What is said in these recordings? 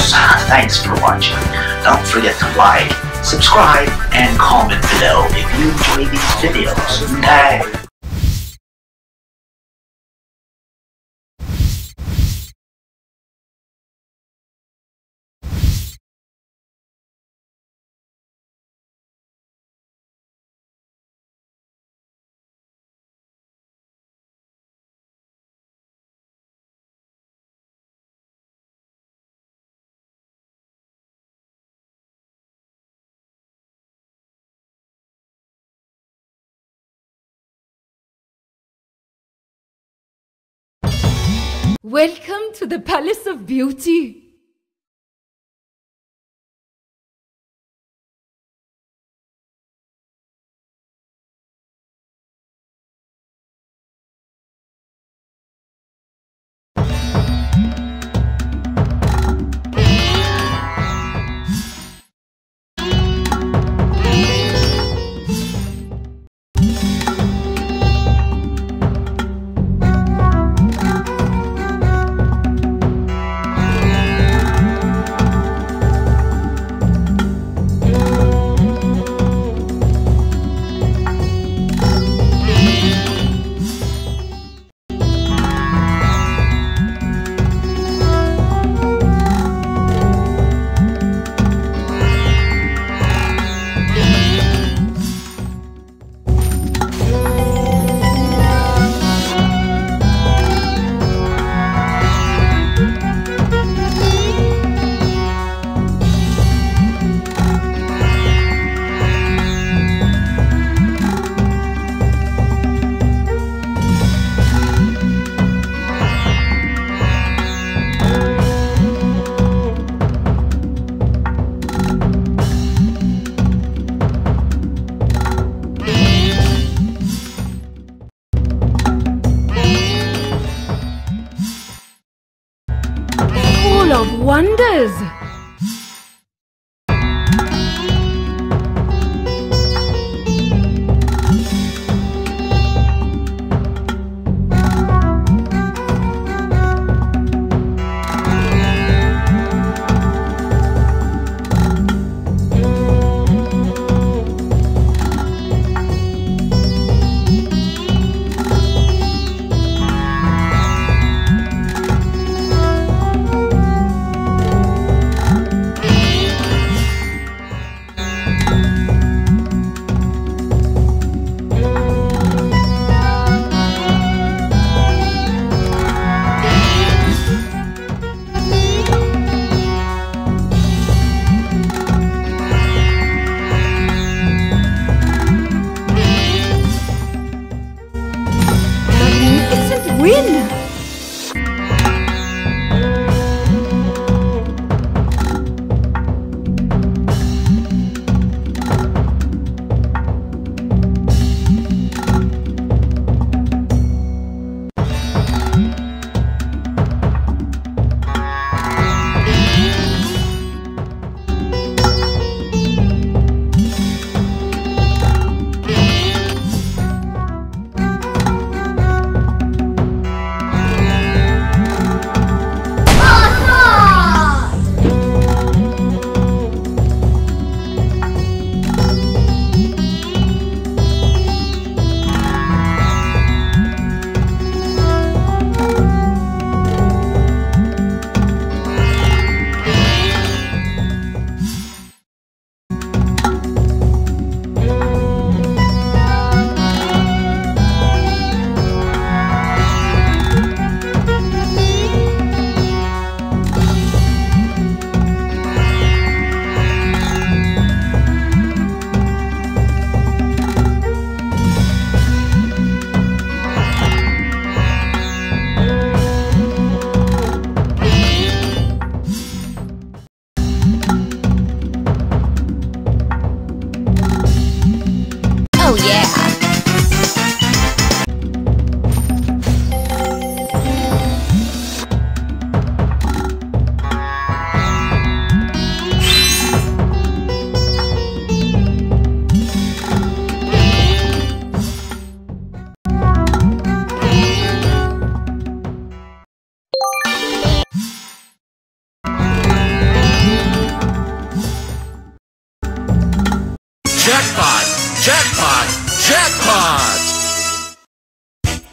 videos. Thanks for watching. Don't forget to like, subscribe, and comment below if you enjoy these videos. Okay. Welcome to the Palace of Beauty. Wonders.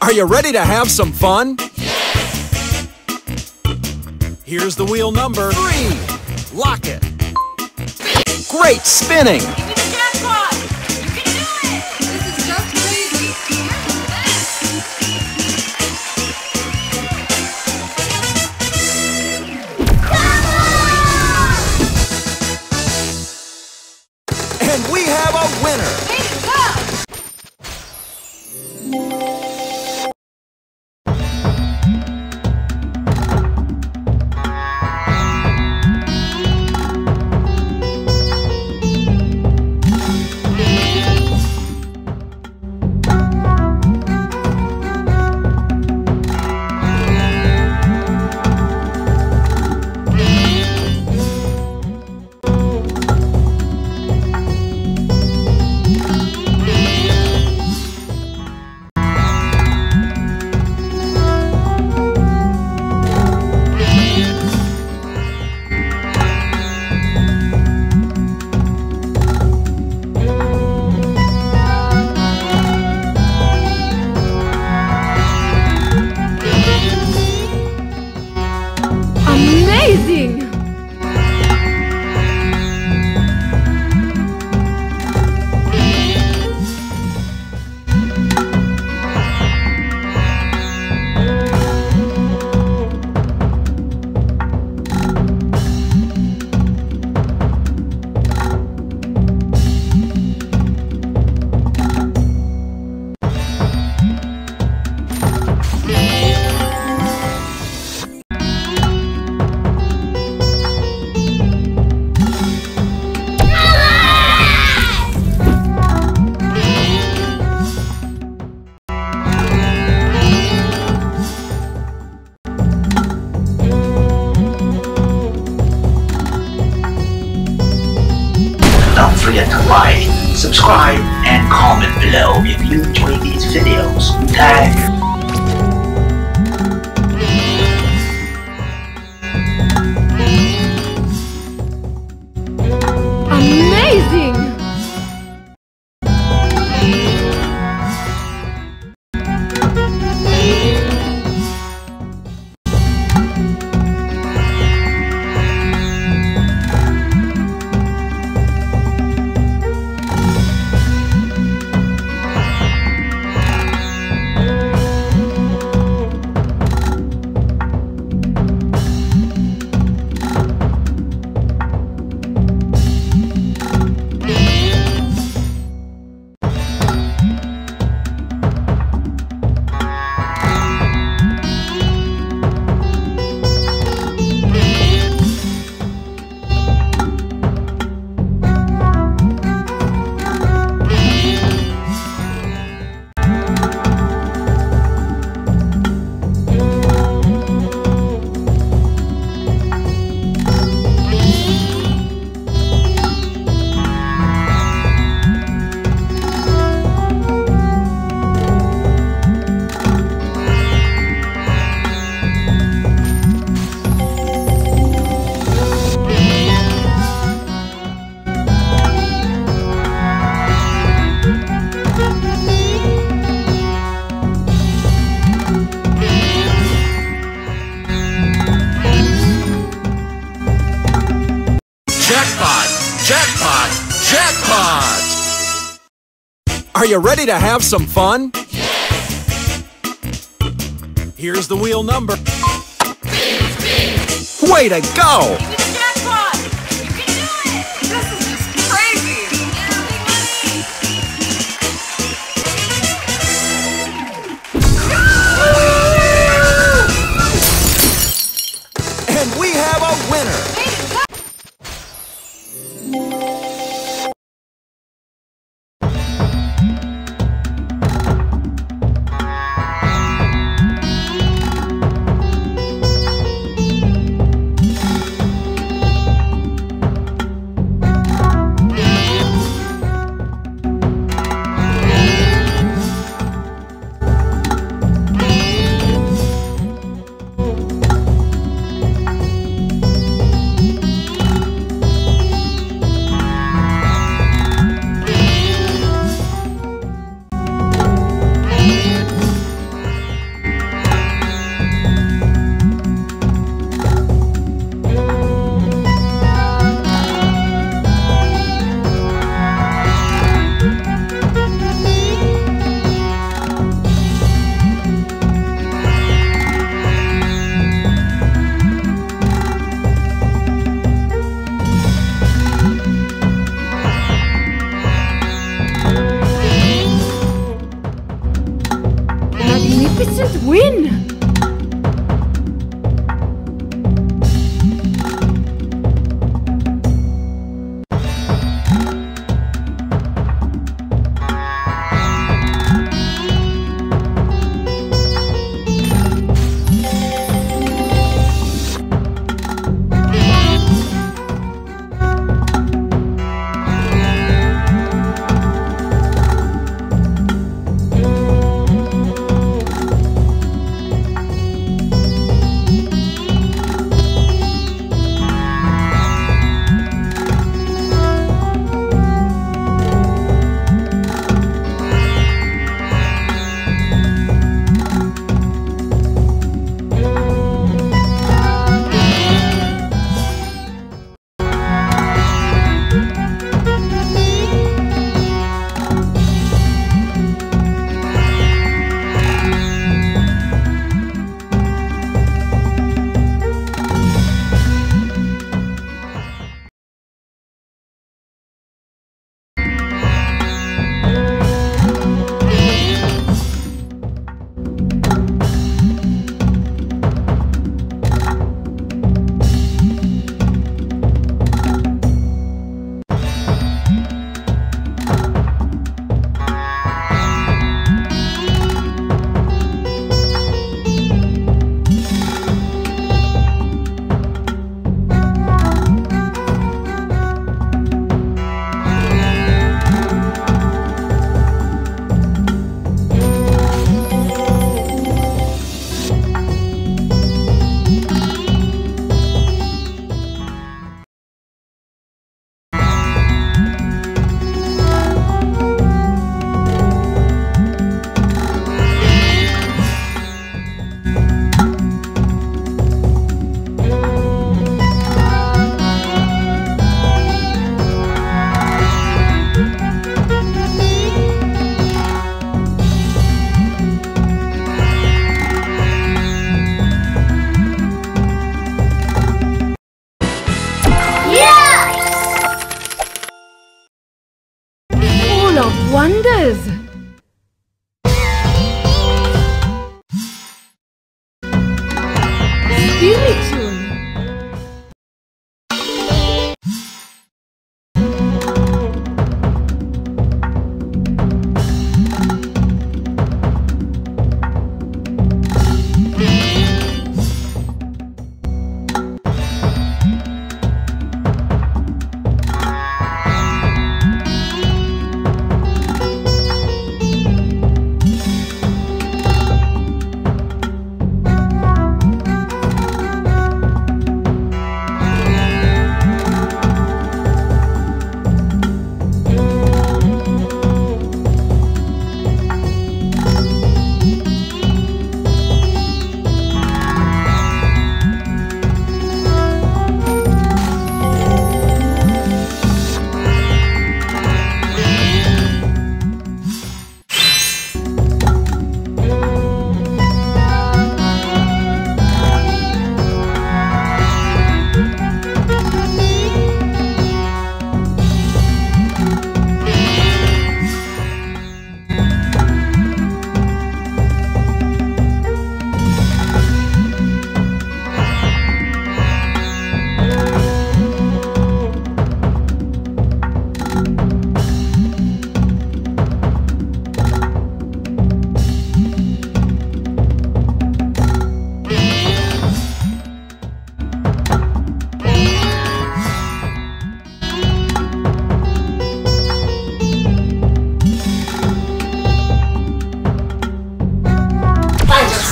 Are you ready to have some fun? Yes! Here's the wheel number 3. Lock it. Spin. Great spinning. You did a jackpot. You can do it. This is just crazy. Here's the best. And we have a winner. Don't forget to like, subscribe, and comment below if you enjoy these videos. Tag! Jackpot! Are you ready to have some fun? Yes! Here's the wheel number. Spin. Way to go! You did a jackpot! You can do it! This is just crazy! Go! And we have a winner! win! Wonders! Spiritual!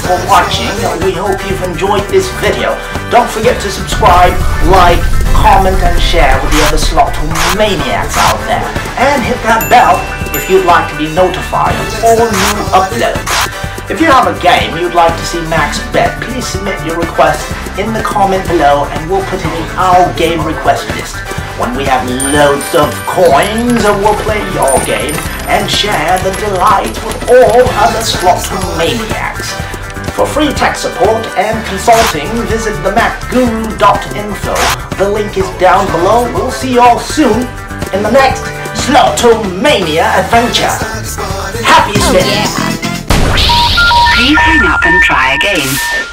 For watching, and we hope you've enjoyed this video. Don't forget to subscribe, like, comment and share with the other Slotomaniacs out there, and hit that bell if you'd like to be notified of all new uploads. If you have a game you'd like to see Max bet, please submit your request in the comment below and we'll put it in our game request list. When we have loads of coins, we'll play your game and share the delight with all other Slotomaniacs. For free tech support and consulting, visit themacguru.info. The link is down below. We'll see you all soon in the next Slotomania adventure. Happy spinning! Please hang up and try again.